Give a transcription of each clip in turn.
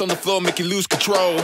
Dust on the floor, make you lose control.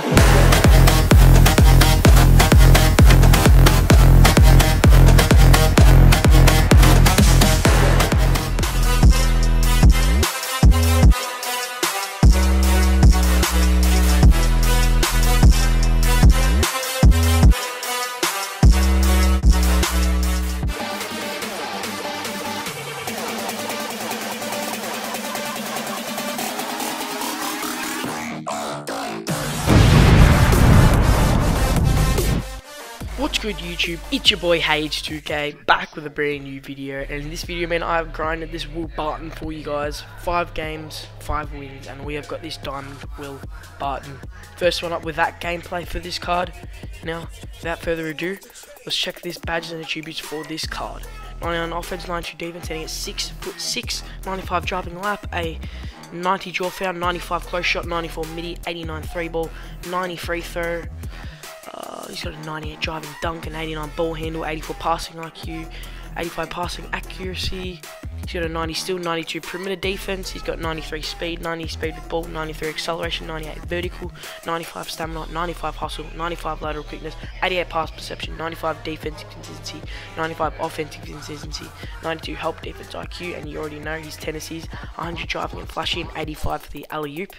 What's good YouTube, it's your boy Hage2K back with a brand new video, and in this video, man, I have grinded this Will Barton for you guys. 5 games, 5 wins, and we have got this diamond Will Barton. First one up with that gameplay for this card. Now, without further ado, let's check these badges and attributes for this card. 99 offense, 92 defense, hitting at 6'6", 95 driving lap, a 90 draw foul, 95 close shot, 94 midi, 89 3 ball, 90 free throw. He's got a 98 driving dunk, an 89 ball handle, 84 passing IQ, 85 passing accuracy. He's got a 90 steal, 92 perimeter defense. He's got 93 speed, 90 speed with ball, 93 acceleration, 98 vertical, 95 stamina, 95 hustle, 95 lateral quickness, 88 pass perception, 95 defensive consistency, 95 offensive consistency, 92 help defense IQ, and you already know his tendencies, 100 driving and flashing, 85 for the alley-oop.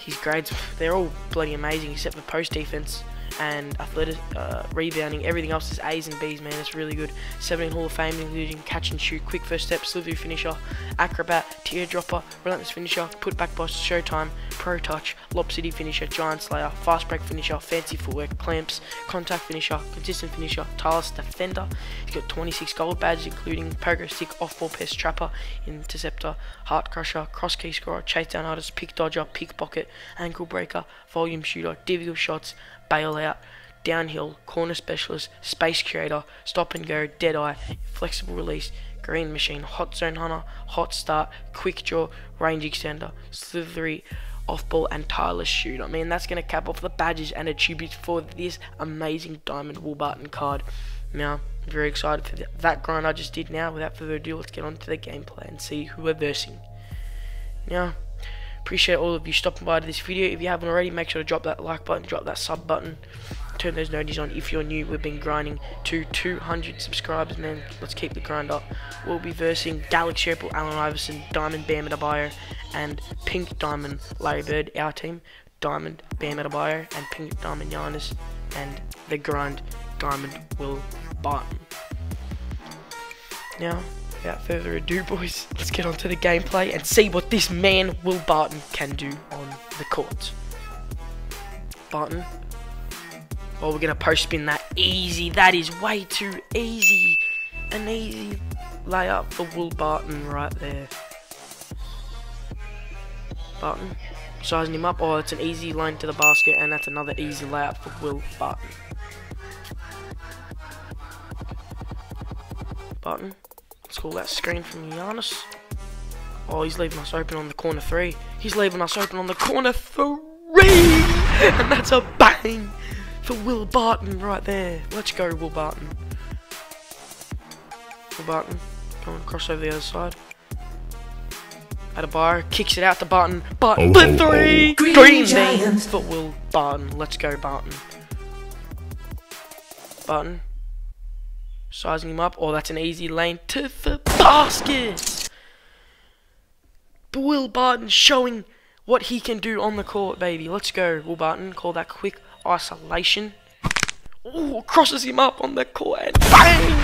His grades, they're all bloody amazing except for post defense and athletic rebounding. Everything else is A's and B's, man. It's really good. 17 Hall of Fame including catch and shoot, quick first step, slippery finisher, acrobat, teardropper, relentless finisher, put back boss, showtime, pro touch, lopsided finisher, giant slayer, fast break finisher, fancy footwork, clamps, contact finisher, consistent finisher, tireless defender. He's got 26 gold badges including pogo stick, off ball pest trapper, interceptor, heart crusher, cross key scorer, chase down artist, pick dodger, pickpocket, ankle breaker, volume shooter, difficult shots, bailout, downhill, corner specialist, space creator, stop and go, dead eye, flexible release, green machine, hot zone hunter, hot start, quick draw, range extender, slithery, off ball, and tireless shooter. Man, that's going to cap off the badges and attributes for this amazing diamond Will Barton card. Now, I'm very excited for that grind I just did. Now, without further ado, let's get on to the gameplay and see who we're versing. Now, appreciate all of you stopping by to this video. If you haven't already, make sure to drop that like button, drop that sub button, turn those notifications on if you're new. We've been grinding to 200 subscribers, man. Let's keep the grind up. We'll be versing Galaxy Apple, Allen Iverson, Diamond Bam Adebayo, and Pink Diamond Larry Bird. Our team, Diamond Bam Adebayo and Pink Diamond Giannis, and the grind Diamond Will Barton. Now, without further ado, boys, let's get on to the gameplay and see what this man Will Barton can do on the court. Barton. Well, we're going to post spin that easy. That is way too easy. An easy layup for Will Barton right there. Barton sizing him up. Oh, it's an easy line to the basket, and that's another easy layup for Will Barton. Barton. Let's call that screen from Giannis. Oh, he's leaving us open on the corner three. He's leaving us open on the corner three! And that's a bang for Will Barton right there. Let's go, Will Barton. Will Barton, going across over the other side. Adebayo kicks it out to Barton. Barton for three! Green Giants for Will Barton. Let's go, Barton. Barton. Sizing him up. Oh, that's an easy lane to the basket. Will Barton showing what he can do on the court, baby. Let's go, Will Barton. Call that quick isolation. Oh, crosses him up on the court and bang!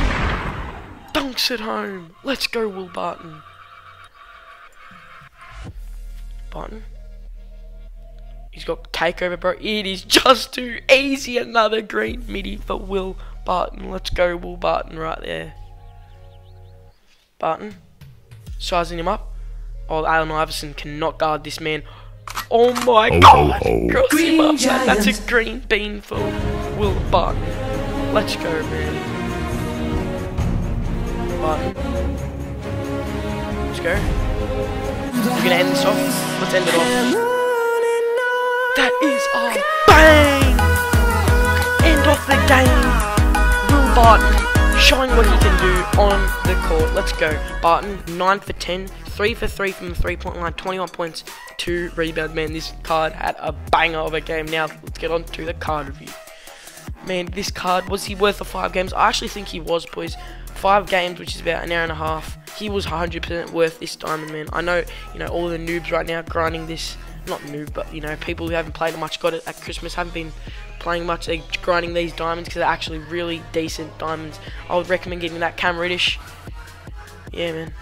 Dunks it home. Let's go, Will Barton. Barton. He's got takeover, bro. It is just too easy. Another green midi for Will Barton. Barton, let's go, Will Barton right there. Barton, sizing him up. Oh, Allen Iverson cannot guard this man. Oh my god, cross him up. That's a green bean for Will Barton. Let's go, man. Barton, let's go. We're gonna end this off. Let's end it off. That is our bang. End off the game. Barton showing what he can do on the court. Let's go. Barton, 9 for 10, 3 for 3 from the 3-point line, 21 points, 2 rebounds. Man, this card had a banger of a game. Now, let's get on to the card review. Man, this card, was he worth the 5 games? I actually think he was, boys. 5 games, which is about an hour and a half. He was 100% worth this diamond, man. I know, you know, all the noobs right now grinding this. Not noob, but, you know, people who haven't played it much, got it at Christmas, haven't been playing much. They're grinding these diamonds because they're actually really decent diamonds. I would recommend getting that Cam Reddish. Yeah, man.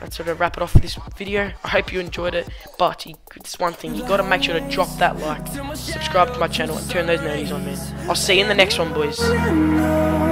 That's sort of wrap it off for this video. I hope you enjoyed it, but it's one thing, you gotta make sure to drop that like, subscribe to my channel, and turn those notifications on, man. I'll see you in the next one, boys.